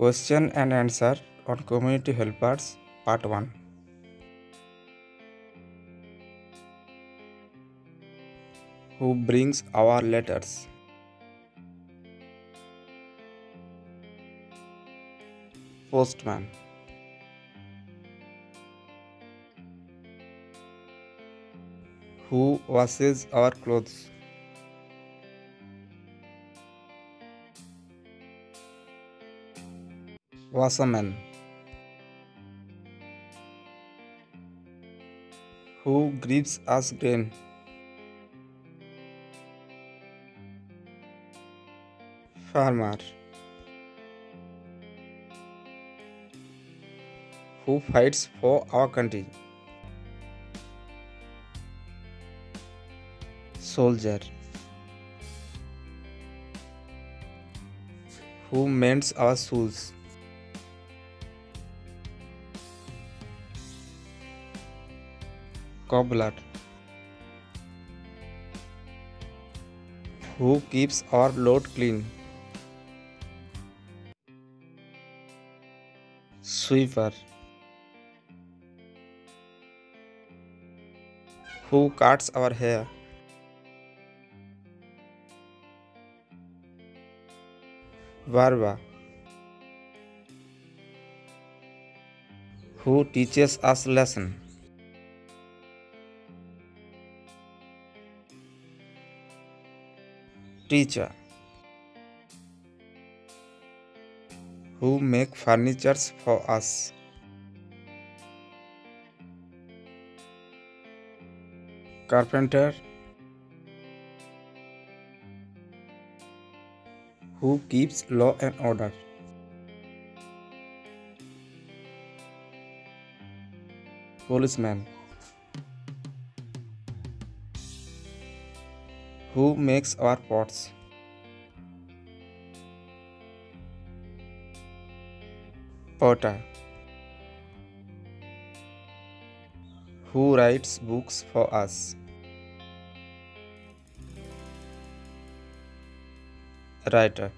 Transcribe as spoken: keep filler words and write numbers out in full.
Question and answer on community helpers, part one. Who brings our letters? Postman. Who washes our clothes? Washerman. Who gives us grain? Farmer. Who fights for our country? Soldier. Who mends our shoes? Cobbler. Who keeps our load clean? Sweeper. Who cuts our hair? Barber. Who teaches us lesson? Teacher. Who make furnitures for us? Carpenter. Who keeps law and order? Policeman. Who makes our pots? Potter. Who writes books for us? Writer.